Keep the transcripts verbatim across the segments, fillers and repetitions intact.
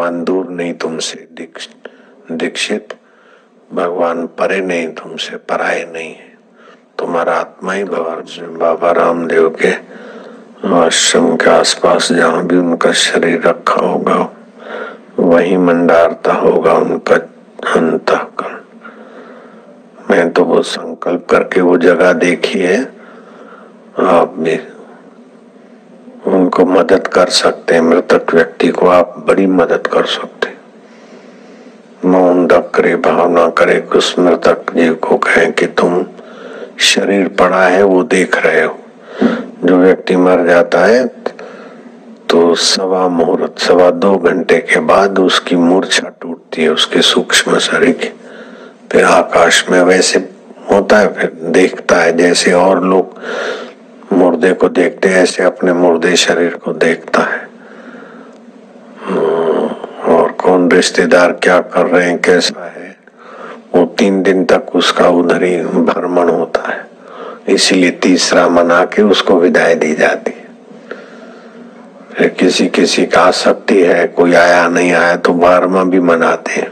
भगवान दूर नहीं तुमसे दीक्षित, भगवान परे नहीं तुमसे, पराये नहीं है, तुम्हारा आत्मा ही भगवान। बाबा रामदेव के आश्रम के आसपास जहाँ भी उनका शरीर रखा होगा वही मंडारता होगा उनका अंतःकरण। मैं तो वो संकल्प करके वो जगह देखी है, आप भी उनको मदद कर सकते हैं, मृतक व्यक्ति को आप बड़ी मदद कर सकते हैं। मौन रख करे, भावना करे, उस मृतक जीव को कहें कि तुम शरीर पड़ा है वो देख रहे हो। जो व्यक्ति मर जाता है तो सवा मुहूर्त सवा दो घंटे के बाद उसकी मूर्छा टूटती है, उसके सूक्ष्म शरीर की, फिर आकाश में वैसे होता है, फिर देखता है जैसे और लोग मुर्दे को देखते हैं, ऐसे अपने मुर्दे शरीर को देखता है। और कौन रिश्तेदार क्या कर रहे हैं, कैसा है, वो तीन दिन तक उसका उधर ही भ्रमण होता है, इसीलिए तीसरा मना के उसको विदाई दी जाती है। फिर किसी किसी का आसक्ति है, कोई आया नहीं आया तो बारहवां भी मनाते हैं।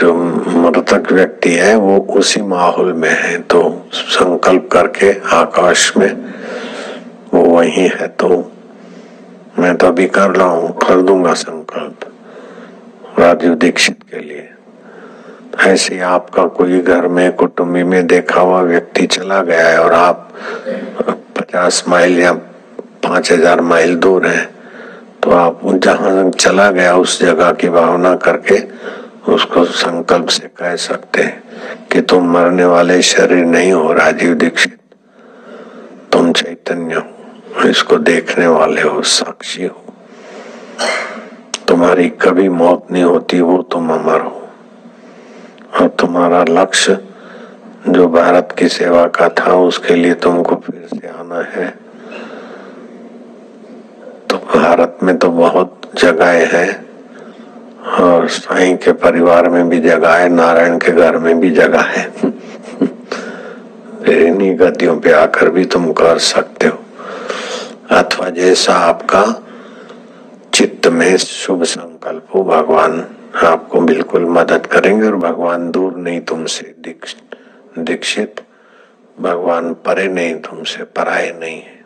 जो मृतक व्यक्ति है वो उसी माहौल में है, तो संकल्प करके आकाश में वो वही है। तो मैं तो अभी कर रहा हूँ, कर दूंगा संकल्प राजीव दीक्षित के लिए। ऐसे आपका कोई घर में कुटुंबी में देखा हुआ व्यक्ति चला गया है और आप पचास माइल या पांच हजार माइल दूर हैं, तो आप जहाँ चला गया उस जगह की भावना करके उसको संकल्प से कह सकते हैं कि तुम मरने वाले शरीर नहीं हो राजीव दीक्षित, तुम चैतन्य हो, इसको देखने वाले हो, साक्षी हो, तुम्हारी कभी मौत नहीं होती, वो तुम अमर हो। और तुम्हारा लक्ष्य जो भारत की सेवा का था उसके लिए तुमको फिर से आना है। तो भारत में तो बहुत जगहें हैं और साईं के परिवार में भी जगह है, नारायण के घर में भी जगह है। इन्हीं गतियों पे आकर भी तुम कर सकते हो, अथवा जैसा आपका चित्त में शुभ संकल्प हो, भगवान आपको बिल्कुल मदद करेंगे। और भगवान दूर नहीं तुमसे दीक्षित, भगवान परे नहीं तुमसे, पराये नहीं है,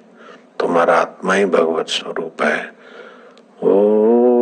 तुम्हारा आत्मा ही भगवत स्वरूप है। ओ